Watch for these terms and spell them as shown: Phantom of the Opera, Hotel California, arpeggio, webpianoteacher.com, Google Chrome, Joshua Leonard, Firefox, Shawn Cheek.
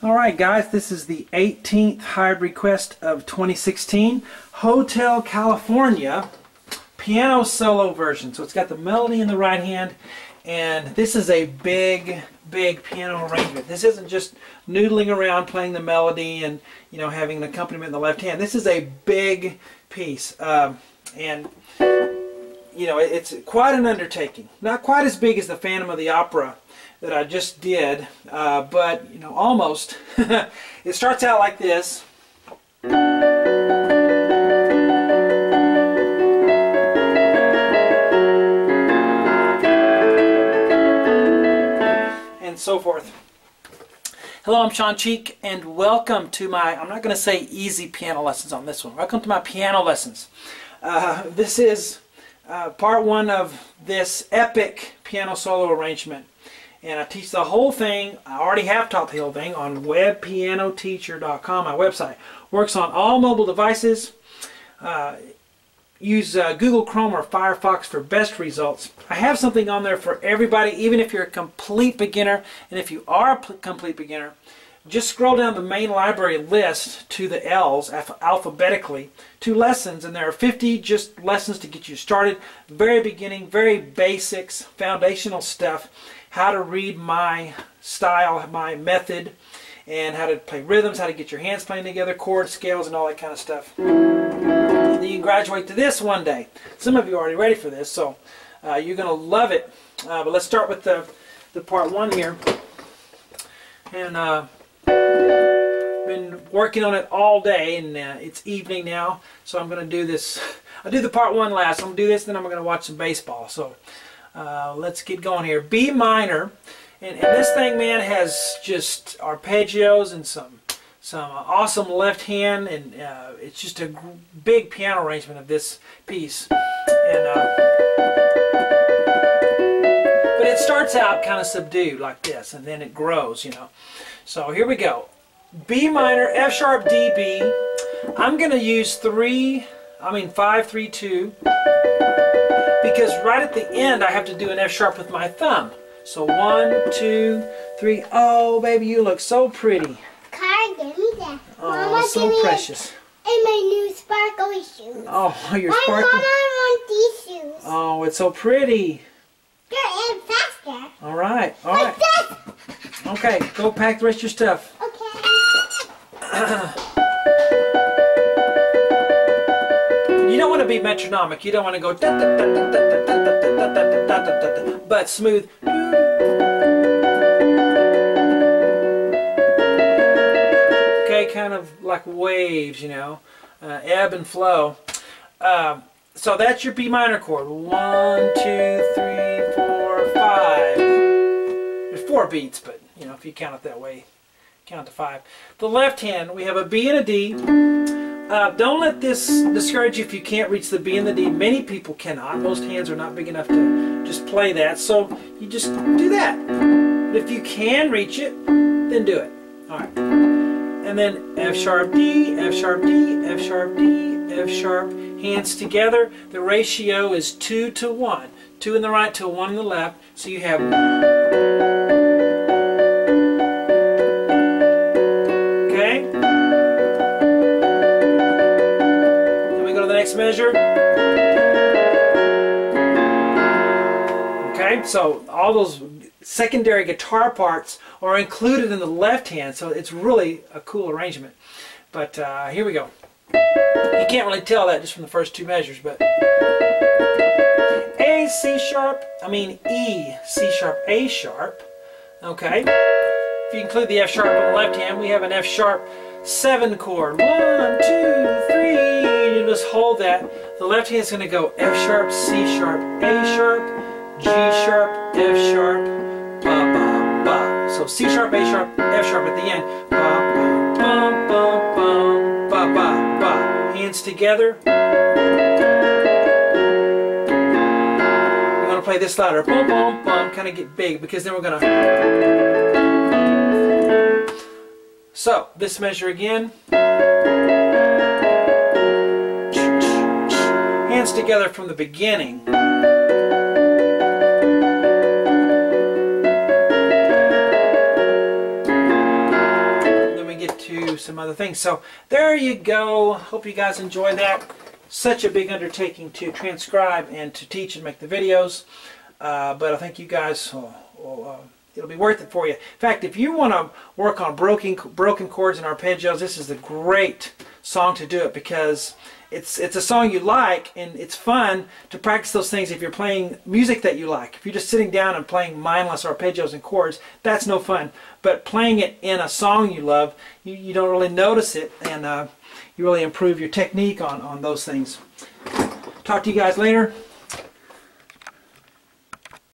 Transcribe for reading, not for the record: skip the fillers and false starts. Alright guys, this is the 18th hired request of 2016, Hotel California piano solo version. So it's got the melody in the right hand, and this is a big piano arrangement. This isn't just noodling around playing the melody and, you know, having an accompaniment in the left hand. This is a big piece, and you know, it's quite an undertaking. Not quite as big as the Phantom of the Opera that I just did, but you know, almost. It starts out like this. And so forth. Hello, I'm Shawn Cheek, and welcome to my, I'm not going to say easy piano lessons on this one. Welcome to my piano lessons. This is part one of this epic piano solo arrangement, and I teach the whole thing. I already have taught the whole thing on webpianoteacher.com, my website. Works on all mobile devices. Use Google Chrome or Firefox for best results. I have something on there for everybody, even if you're a complete beginner. And if you are a complete beginner, just scroll down the main library list to the L's alphabetically to lessons, and there are 50 just lessons to get you started. Very beginning, very basics, foundational stuff, how to read my style, my method, and how to play rhythms, how to get your hands playing together, chords, scales, and all that kind of stuff. And then you can graduate to this one day. Some of you are already ready for this, so you're going to love it. But let's start with the part one here. And been working on it all day, and it's evening now, so I'm going to do this. I'll do the part one last. I'm going to do this, then I'm going to watch some baseball. So let's get going here. B minor, and this thing, man, has just arpeggios and some awesome left hand, and it's just a big piano arrangement of this piece. And but it starts out kind of subdued like this, and then it grows, you know. So here we go. B minor, F sharp, D, B. I'm going to use 5, 3, 2, because right at the end I have to do an F sharp with my thumb. So 1, 2, 3. Oh, baby, you look so pretty. Car, give me that. Oh, Mama, so give precious. And my new sparkly shoes. Oh, your sparkly. My mama wants these shoes. Oh, it's so pretty. They're in faster. All right, all right. Okay, go pack the rest of your stuff. Okay. You don't want to be metronomic. You don't want to go da da da da da da da da da da, but smooth. Okay, kind of like waves, you know, ebb and flow. So that's your B minor chord. 1, 2, 3, 4, 5. There's 4 beats, but you know, if you count it that way, count to 5. The left hand, we have a B and a D. Don't let this discourage you if you can't reach the B and the D. Many people cannot. Most hands are not big enough to just play that, so you just do that. But if you can reach it, then do it. All right. And then F sharp D, F sharp D, F sharp D, F sharp. Hands together. The ratio is 2 to 1. 2 in the right to 1 in the left. So you have. Measure. Okay, so all those secondary guitar parts are included in the left hand, so it's really a cool arrangement. But here we go. You can't really tell that just from the first 2 measures, but A, C sharp, I mean E, C sharp, A sharp. Okay, if you include the F sharp on the left hand, we have an F sharp 7 chord. 1, 2, 3. Just hold that. The left hand is going to go F sharp, C sharp, A sharp, G sharp, F sharp, ba ba ba. So C sharp, A sharp, F sharp at the end. Ba ba ba ba ba ba ba. Hands together. We're going to play this louder. Boom boom boom. Kind of get big, because then we're going to. So this measure again. Hands together from the beginning. some other things. So there you go. Hope you guys enjoy that. Such a big undertaking to transcribe and to teach and make the videos. But I think you guys it'll be worth it for you. In fact, if you want to work on broken chords and arpeggios, this is a great song to do it, because it's a song you like, and it's fun to practice those things if you're playing music that you like. If you're just sitting down and playing mindless arpeggios and chords, that's no fun. But playing it in a song you love, you don't really notice it, and you really improve your technique on those things. Talk to you guys later.